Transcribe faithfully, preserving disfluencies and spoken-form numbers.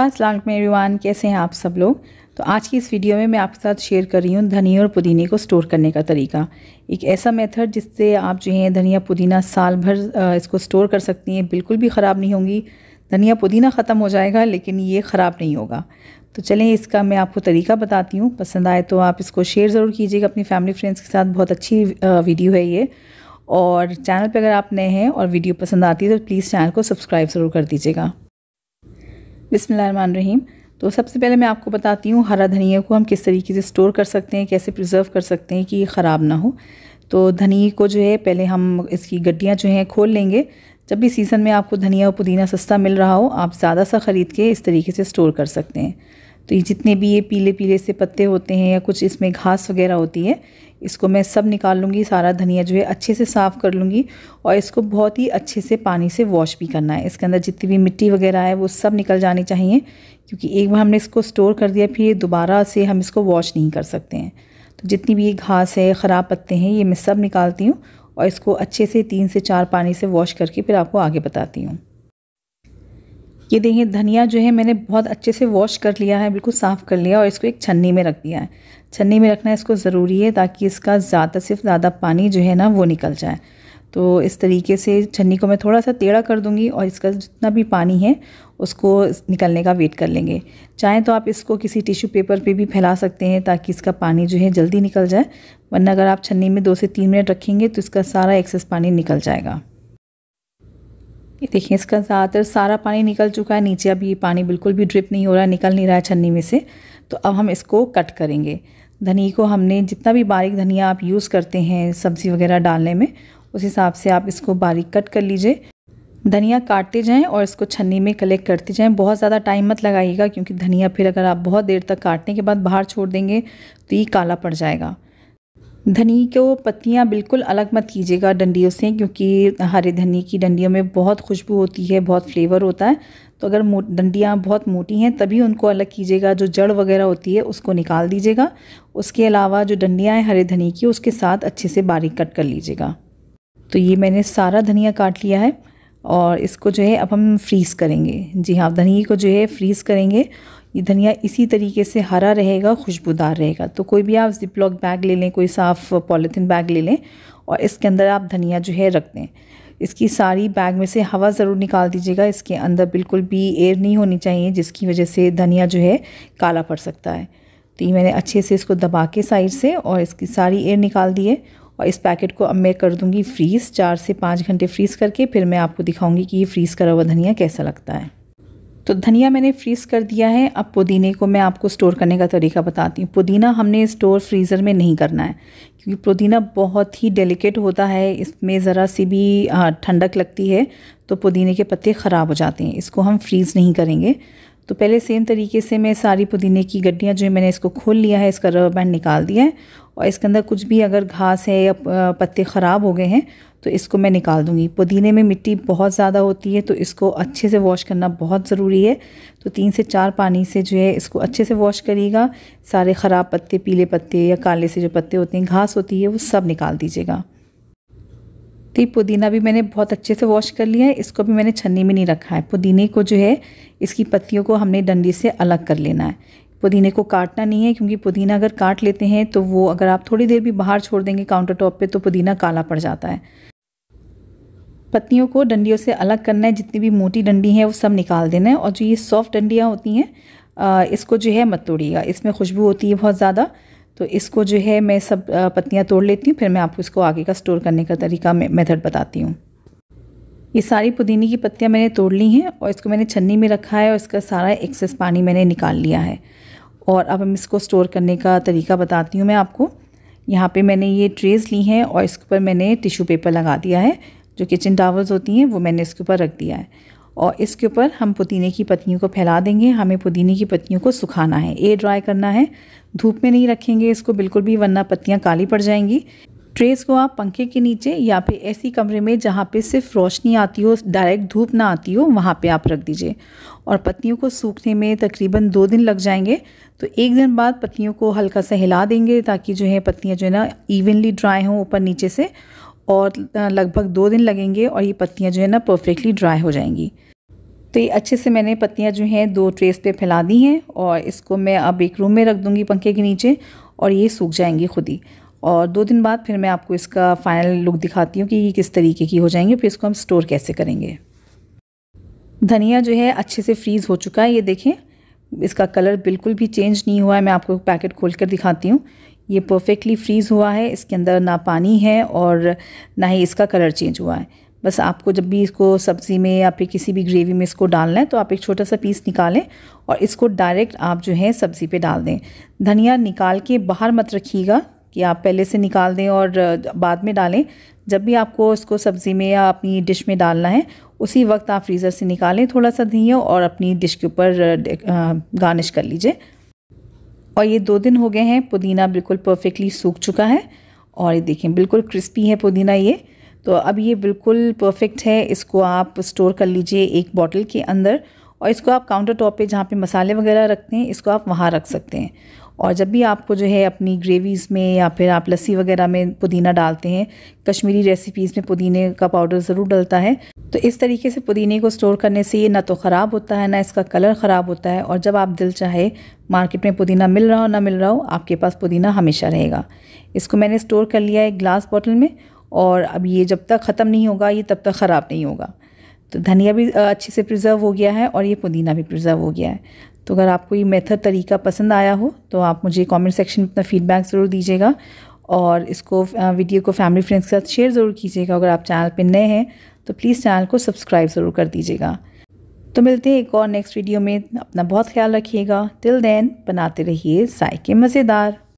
अस्सलाम वालेकुम एवरीवन, कैसे हैं आप सब लोग। तो आज की इस वीडियो में मैं आपके साथ शेयर कर रही हूँ धनिया और पुदीने को स्टोर करने का तरीका। एक ऐसा मेथड जिससे आप जो है धनिया पुदीना साल भर इसको स्टोर कर सकती हैं, बिल्कुल भी ख़राब नहीं होंगी। धनिया पुदीना ख़त्म हो जाएगा लेकिन ये ख़राब नहीं होगा। तो चलें इसका मैं आपको तरीका बताती हूँ। पसंद आए तो आप इसको शेयर ज़रूर कीजिएगा अपनी फैमिली फ्रेंड्स के साथ। बहुत अच्छी वीडियो है ये, और चैनल पर अगर आप नए हैं और वीडियो पसंद आती है तो प्लीज़ चैनल को सब्सक्राइब ज़रूर कर दीजिएगा। बिस्मिल्लाहिर्रहमानिर्रहीम। तो सबसे पहले मैं आपको बताती हूँ हरा धनिया को हम किस तरीके से स्टोर कर सकते हैं, कैसे प्रिजर्व कर सकते हैं कि ये ख़राब ना हो। तो धनिया को जो है पहले हम इसकी गड्डियाँ जो हैं खोल लेंगे। जब भी सीज़न में आपको धनिया और पुदीना सस्ता मिल रहा हो, आप ज़्यादा सा ख़रीद के इस तरीके से स्टोर कर सकते हैं। तो ये जितने भी ये पीले पीले से पत्ते होते हैं या कुछ इसमें घास वगैरह होती है, इसको मैं सब निकाल लूँगी। सारा धनिया जो है अच्छे से साफ़ कर लूँगी और इसको बहुत ही अच्छे से पानी से वॉश भी करना है। इसके अंदर जितनी भी मिट्टी वगैरह है वो सब निकल जानी चाहिए, क्योंकि एक बार हमने इसको स्टोर कर दिया फिर दोबारा से हम इसको वॉश नहीं कर सकते हैं। तो जितनी भी ये घास है, ख़राब पत्ते हैं, ये मैं सब निकालती हूँ और इसको अच्छे से तीन से चार पानी से वॉश करके फिर आपको आगे बताती हूँ। ये देखिए धनिया जो है मैंने बहुत अच्छे से वॉश कर लिया है, बिल्कुल साफ़ कर लिया और इसको एक छन्नी में रख दिया है। छन्नी में रखना इसको ज़रूरी है ताकि इसका ज़्यादा से ज़्यादा पानी जो है ना वो निकल जाए। तो इस तरीके से छन्नी को मैं थोड़ा सा टेढ़ा कर दूंगी और इसका जितना भी पानी है उसको निकलने का वेट कर लेंगे। चाहें तो आप इसको किसी टिश्यू पेपर पे भी फैला सकते हैं ताकि इसका पानी जो है जल्दी निकल जाए, वरना अगर आप छन्नी में दो से तीन मिनट रखेंगे तो इसका सारा एक्सेस पानी निकल जाएगा। ये देखिए इसका ज़्यादातर सारा पानी निकल चुका है नीचे, अब ये पानी बिल्कुल भी ड्रिप नहीं हो रहा, निकल नहीं रहा है छन्नी में से। तो अब हम इसको कट करेंगे। धनिया को हमने जितना भी बारीक धनिया आप यूज़ करते हैं सब्ज़ी वगैरह डालने में, उस हिसाब से आप इसको बारीक कट कर लीजिए। धनिया काटते जाएं और इसको छन्नी में कलेक्ट करते जाएं। बहुत ज़्यादा टाइम मत लगाइएगा, क्योंकि धनिया फिर अगर आप बहुत देर तक काटने के बाद बाहर छोड़ देंगे तो ये काला पड़ जाएगा। धनिया को पत्तियाँ बिल्कुल अलग मत कीजिएगा डंडियों से, क्योंकि हरे धनिया की डंडियों में बहुत खुशबू होती है, बहुत फ्लेवर होता है। तो अगर डंडियाँ बहुत मोटी हैं तभी उनको अलग कीजिएगा। जो जड़ वगैरह होती है उसको निकाल दीजिएगा। उसके अलावा जो डंडियाँ हैं हरे धनिया की, उसके साथ अच्छे से बारीक कट कर लीजिएगा। तो ये मैंने सारा धनिया काट लिया है और इसको जो है अब हम फ्रीज़ करेंगे। जी हाँ, धनिया को जो है फ्रीज़ करेंगे। ये धनिया इसी तरीके से हरा रहेगा, खुशबूदार रहेगा। तो कोई भी आप जिपलॉक बैग ले लें, कोई साफ़ पॉलीथिन बैग ले लें और इसके अंदर आप धनिया जो है रख दें। इसकी सारी बैग में से हवा ज़रूर निकाल दीजिएगा, इसके अंदर बिल्कुल भी एयर नहीं होनी चाहिए जिसकी वजह से धनिया जो है काला पड़ सकता है। तो ये मैंने अच्छे से इसको दबा के साइड से और इसकी सारी एयर निकाल दी है और इस पैकेट को अब मैं कर दूंगी फ्रीज़। चार से पाँच घंटे फ्रीज़ करके फिर मैं आपको दिखाऊंगी कि ये फ्रीज़ करा हुआ धनिया कैसा लगता है। तो धनिया मैंने फ्रीज़ कर दिया है। अब पुदीने को मैं आपको स्टोर करने का तरीका बताती हूँ। पुदीना हमने स्टोर फ्रीज़र में नहीं करना है, क्योंकि पुदीना बहुत ही डेलिकेट होता है, इसमें ज़रा सी भी ठंडक लगती है तो पुदीने के पत्ते ख़राब हो जाते हैं। इसको हम फ्रीज़ नहीं करेंगे। तो पहले सेम तरीके से मैं सारी पुदीने की गड्डियाँ जो है मैंने इसको खोल लिया है, इसका रबर बैंड निकाल दिया है और इसके अंदर कुछ भी अगर घास है या पत्ते ख़राब हो गए हैं तो इसको मैं निकाल दूंगी। पुदीने में मिट्टी बहुत ज़्यादा होती है तो इसको अच्छे से वॉश करना बहुत ज़रूरी है। तो तीन से चार पानी से जो है इसको अच्छे से वॉश करिएगा। सारे ख़राब पत्ते, पीले पत्ते या काले से जो पत्ते होते हैं, घास होती है, वो सब निकाल दीजिएगा। तो पुदीना भी मैंने बहुत अच्छे से वॉश कर लिया है, इसको भी मैंने छन्नी में नहीं रखा है। पुदीने को जो है इसकी पत्तियों को हमने डंडी से अलग कर लेना है। पुदीने को काटना नहीं है, क्योंकि पुदीना अगर काट लेते हैं तो वो अगर आप थोड़ी देर भी बाहर छोड़ देंगे काउंटर टॉप पे तो पुदीना काला पड़ जाता है। पत्तियों को डंडियों से अलग करना है, जितनी भी मोटी डंडी है वो सब निकाल देना है और जो ये सॉफ्ट डंडियाँ होती हैं इसको जो है मत तोड़िएगा, इसमें खुशबू होती है बहुत ज़्यादा। तो इसको जो है मैं सब पत्तियाँ तोड़ लेती हूँ, फिर मैं आपको इसको आगे का स्टोर करने का तरीका मेथड बताती हूँ। ये सारी पुदीने की पत्तियाँ मैंने तोड़ ली हैं और इसको मैंने छन्नी में रखा है और इसका सारा एक्सेस पानी मैंने निकाल लिया है। और अब हम इसको स्टोर करने का तरीका बताती हूँ मैं आपको। यहाँ पे मैंने ये ट्रेज़ ली हैं और इसके ऊपर मैंने टिश्यू पेपर लगा दिया है। जो किचन टॉवल्स होती हैं वो मैंने इसके ऊपर रख दिया है और इसके ऊपर हम पुदीने की पत्तियों को फैला देंगे। हमें पुदीने की पत्तियों को सुखाना है, एयर ड्राई करना है। धूप में नहीं रखेंगे इसको बिल्कुल भी, वरना पत्तियाँ काली पड़ जाएंगी। ट्रेस को आप पंखे के नीचे या फिर ऐसी कमरे में जहाँ पे सिर्फ रोशनी आती हो, डायरेक्ट धूप ना आती हो, वहाँ पे आप रख दीजिए। और पत्तियों को सूखने में तकरीबन दो दिन लग जाएंगे, तो एक दिन बाद पत्तियों को हल्का सा हिला देंगे ताकि जो है पत्तियाँ जो है ना इवनली ड्राई हों ऊपर नीचे से। और लगभग दो दिन लगेंगे और ये पत्तियाँ जो है ना परफेक्टली ड्राई हो जाएंगी। तो ये अच्छे से मैंने पत्तियाँ जो हैं दो ट्रेस पे फैला दी हैं और इसको मैं अब एक रूम में रख दूँगी पंखे के नीचे और ये सूख जाएंगी खुद ही। और दो दिन बाद फिर मैं आपको इसका फाइनल लुक दिखाती हूँ कि ये किस तरीके की हो जाएंगी, फिर इसको हम स्टोर कैसे करेंगे। धनिया जो है अच्छे से फ्रीज़ हो चुका है, ये देखें इसका कलर बिल्कुल भी चेंज नहीं हुआ है। मैं आपको पैकेट खोल कर दिखाती हूँ, ये परफेक्टली फ्रीज़ हुआ है, इसके अंदर ना पानी है और ना ही इसका कलर चेंज हुआ है। बस आपको जब भी इसको सब्ज़ी में या फिर किसी भी ग्रेवी में इसको डालना है तो आप एक छोटा सा पीस निकालें और इसको डायरेक्ट आप जो है सब्ज़ी पे डाल दें। धनिया निकाल के बाहर मत रखिएगा कि आप पहले से निकाल दें और बाद में डालें। जब भी आपको इसको सब्ज़ी में या अपनी डिश में डालना है उसी वक्त आप फ्रीज़र से निकालें थोड़ा सा धनिया और अपनी डिश के ऊपर गार्निश कर लीजिए। और ये दो दिन हो गए हैं, पुदीना बिल्कुल परफेक्टली सूख चुका है और ये देखें बिल्कुल क्रिस्पी है पुदीना ये। तो अब ये बिल्कुल परफेक्ट है, इसको आप स्टोर कर लीजिए एक बॉटल के अंदर और इसको आप काउंटर टॉप पे जहाँ पे मसाले वगैरह रखते हैं इसको आप वहाँ रख सकते हैं। और जब भी आपको जो है अपनी ग्रेवीज़ में या फिर आप लस्सी वगैरह में पुदीना डालते हैं, कश्मीरी रेसिपीज़ में पुदीने का पाउडर ज़रूर डलता है, तो इस तरीके से पुदीने को स्टोर करने से ये ना तो ख़राब होता है ना इसका कलर ख़राब होता है। और जब आप दिल चाहे मार्केट में पुदीना मिल रहा हो ना मिल रहा हो, आपके पास पुदीना हमेशा रहेगा। इसको मैंने स्टोर कर लिया एक ग्लास बॉटल में और अब ये जब तक ख़त्म नहीं होगा ये तब तक ख़राब नहीं होगा। तो धनिया भी अच्छे से प्रिजर्व हो गया है और ये पुदीना भी प्रिजर्व हो गया है। तो अगर आपको ये मेथड तरीका पसंद आया हो तो आप मुझे कमेंट सेक्शन में अपना फ़ीडबैक ज़रूर दीजिएगा और इसको वीडियो को फैमिली फ्रेंड्स के साथ शेयर ज़रूर कीजिएगा। अगर आप चैनल पे नए हैं तो प्लीज़ चैनल को सब्सक्राइब ज़रूर कर दीजिएगा। तो मिलते हैं एक और नेक्स्ट वीडियो में, अपना बहुत ख्याल रखिएगा। टिल देन बनाते रहिए जायके मज़ेदार।